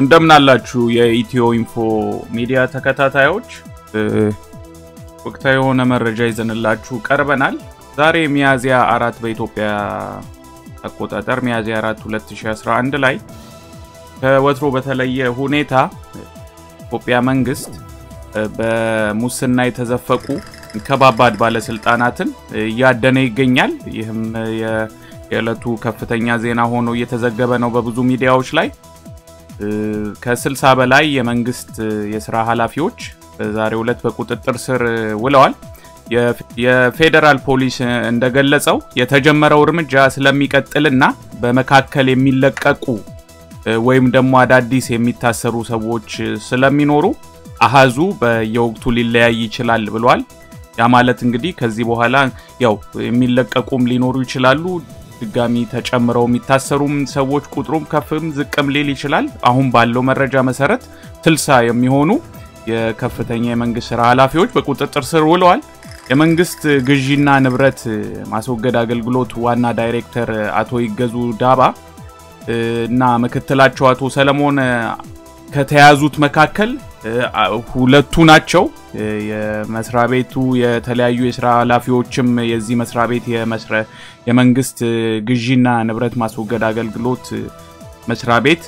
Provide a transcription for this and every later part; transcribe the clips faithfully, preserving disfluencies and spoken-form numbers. እንደምን አላችሁ የኢትዮ ኢንፎ ሚዲያ ተከታታዮች ወቅታዊ የሆነ መረጃ ይዘንላችሁ ቀርበናል ዛሬ ሚያዚያ አራት በኢትዮጵያ አቆጣጠር ሚያዚያ አራት ሁለት ሺህ አስራ አንድ ላይ ከወትሮ በተለየ ሁኔታ ኢትዮጵያ መንግስት በሙስና የተዘፈቁ ከባባድ ባለስልጣናትን ያደነ ይገኛል ይህም የእለቱ ከፍተኛ ዜና ሆኖ እየተዘገበ ነው በብዙ ሚዲያዎች ላይ ከ60 በላይ የመንግስት የሥራ ኃላፊዎች በዛሬው ዕለት በቁጥጥር ስር ውለዋል የፌደራል ፖሊስ እንደገለጸው የተጀመረው እርምጃ ስለሚቀጥልና በመካከል የሚለቀቁ ወይም ደግሞ አዳዲስ የሚታሰሩ ሰዎች ስለሚኖሩ አሃዙ በየወቅቱ ሊለያይ ይችላል ብሏል ያ ማለት እንግዲህ ከዚህ በኋላ ያው የሚለቀቁም ሊኖሩ ይችላሉ ድጋሚ ተጨምረው የሚታሰሩም ሰዎች ቁጥሩም ከፍም ዝቅም ሊል ይችላል አሁን ባለው መረጃ መሰረት ስልሳ የሚሆኑ የከፍተኛ የመንግስት ሥራ ኃላፊዎች በቁጥጥር ስር ውለዋል የመንግስት ግዢና ንብረት ማስወገድ አገልግሎት ዋና ዳይሬክተር አቶ ይገዙ ዳባ እና ምክትላቸው አቶ ሰለሞን ከተያዙት መካከል ሁለቱ ናቸው የመስሪያ ቤቱ የተለያዩ የሥራ ኃላፊዎችም የዚህ መስሪያ ቤት የመስሪያ የመንግስት ግዢና ንብረት ማስወገድ አገልግሎት መስሪያ ቤት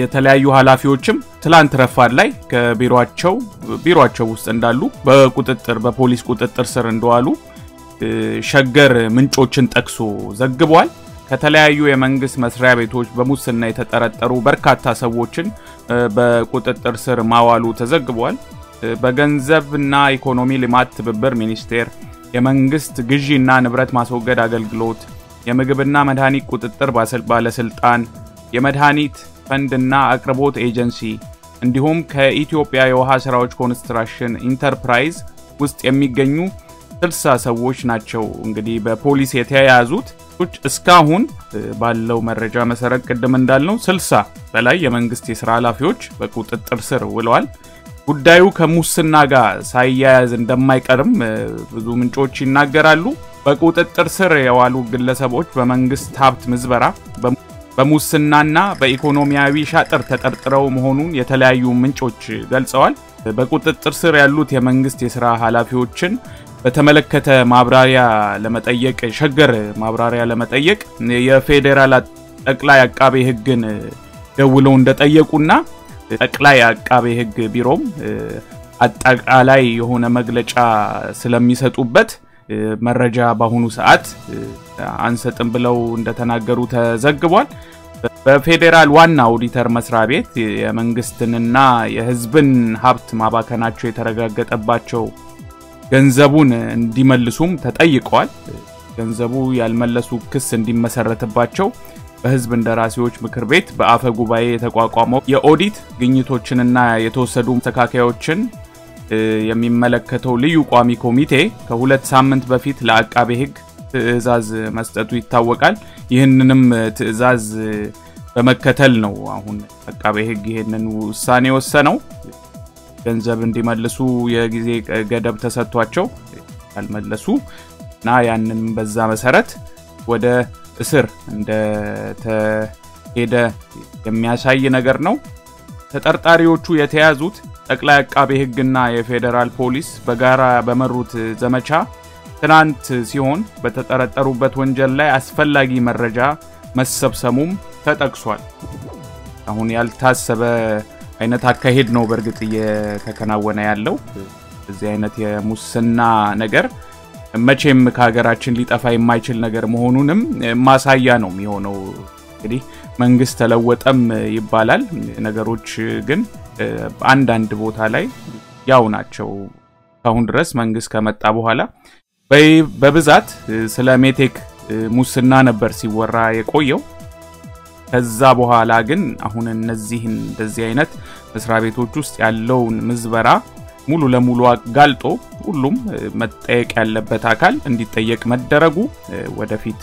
የተለያዩ ኃላፊዎችም ትላንት ረፋድ ላይ ከቢሮአቸው ቢሮአቸው ውስጥ እንዳሉ በቁጥጥር በፖሊስ ቁጥጥር ስር እንደዋሉ ሸገር ምንጮችን ጠቅሶ ዘግቧል ከተለያዩ የመንግስት መስሪያ ቤቶች በሙስና የተጠረጠሩ በርካታ ሰዎችን በቁጥጥር ስር ማዋሉ ተዘግቧል በገንዘብና ኢኮኖሚ ልማት ትብብር ሚኒስቴር የመንግስት ግዢና ንብረት ማስወገድ አገልግሎት የምግብና መድኃኒት ቁጥጥር ባለስልጣን የመድኃኒት ፈንድና አቅርቦት ኤጀንሲ እንዲሁም ከኢትዮጵያ የውሃ ሥራዎች ኮንስትራክሽን ኢንተርፕራይዝ ውስጥ የሚገኙ ስልሳ ሰዎች ናቸው እንግዲህ በፖሊስ የተያያዙት እስካሁን ባለው መረጃ መሰረት ቀደም እንዳልነው ስልሳ በላይ የመንግስት የሥራ ኃላፊዎች በቁጥጥር ስር ውለዋል ጉዳዩ ከሙስና ጋር ሳይያያዝ እንደማይቀርም ብዙ ምንጮች ይናገራሉ በቁጥጥር ስር የዋሉ ግለሰቦች በመንግስት ሀብት ምዝበራ በሙስናና በኢኮኖሚያዊ ሻጥር ተጠርጥረው መሆኑን የተለያዩ ምንጮች ገልጸዋል በቁጥጥር ስር ያሉት የመንግስት የሥራ ኃላፊዎችን በተመለከተ ማብራሪያ ለመጠየቅ ሸገር ማብራሪያ ለመጠየቅ የፌደራል ጠቅላይ አቃቤ ህግን ደውለው እንደጠየቁና ጠቅላይ አቃቤ ህግ ቢሮም አጣቃላይ የሆነ መግለጫ ስለሚሰጡበት መረጃ ባሁኑ ሰዓት አንሰጥም ብለው እንደተናገሩ ተዘግቧል በፌደራል ዋና ኦዲተር መስሪያ ቤት የመንግስትንና የህዝብን ሀብት ማባከናቸው የተረጋገጠባቸው ገንዘቡን እንዲመልሱም ተጠይቀዋል ገንዘቡ ያልመለሱ ክስ እንዲመሰረተባቸው በህዝብ እንደራሲዎች ምክር ቤት በአፈ ጉባኤ የተቋቋመው የኦዲት ግኝቶችንና የተወሰዱ ተካካዮችን የሚመለከተው ልዩ ቋሚ ኮሚቴ ከሁለት ሳምንት በፊት ለአቃቤ ህግ ትዕዛዝ መስጠቱ ይታወቃል ይህንንም ትዕዛዝ በመከተል ነው አሁን አቃቤ ህግ ይሄንን ውሳኔ ወሰነው ገንዘብ እንዲመልሱ የጊዜ ገደብ ተሰጥቷቸው አልመለሱና ያንንም በዛ መሰረት ወደ እስር እንደ ተሄደ የሚያሳይ ነገር ነው ተጠርጣሪዎቹ የተያዙት ጠቅላይ አቃቤ ህግና የፌደራል ፖሊስ በጋራ በመሩት ዘመቻ ትናንት ሲሆን በተጠረጠሩበት ወንጀል ላይ አስፈላጊ መረጃ መሰብሰሙም ተጠቅሷል አሁን ያልታሰበ አይነት አካሄድ ነው በርግጥ የተከናወነ ያለው እዚህ አይነት የሙስና ነገር መቼም ከሀገራችን ሊጠፋ የማይችል ነገር መሆኑንም ማሳያ ነው የሚሆነው እንግዲህ መንግስት ተለወጠም ይባላል ነገሮች ግን አንድ አንድ ቦታ ላይ ያው ናቸው አሁን ድረስ መንግስት ከመጣ በኋላ በብዛት ስለ ሜቴክ ሙስና ነበር ሲወራ የቆየው ከዛ በኋላ ግን አሁን እነዚህ እንደዚህ አይነት መስሪያ ቤቶች ውስጥ ያለውን ምዝበራ ሙሉ ለሙሉ አጋልጦ ሁሉም መጠየቅ ያለበት አካል እንዲጠየቅ መደረጉ ወደፊት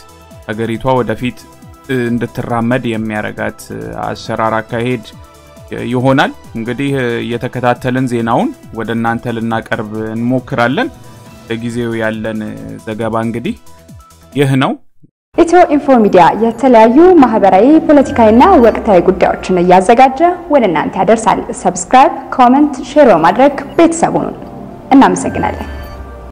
ሀገሪቷ ወደፊት እንድትራመድ የሚያረጋት አሰራር አካሄድ ይሆናል እንግዲህ የተከታተልን ዜናውን ወደናንተ ልናቀርብ እንሞክራለን ለጊዜው ያለን ዘገባ እንግዲህ ይህ ነው ኢትዮ ኢንፎ ሚዲያ የተለያዩ ማህበራዊ ፖለቲካዊና ወቅታዊ ጉዳዮችን ያዘጋጀ ወደ እናንተ ያደርሳል። ሰብስክራይብ፣ ኮሜንት፣ ሼር ማድረግ ቤተሰቡን እናመሰግናለን።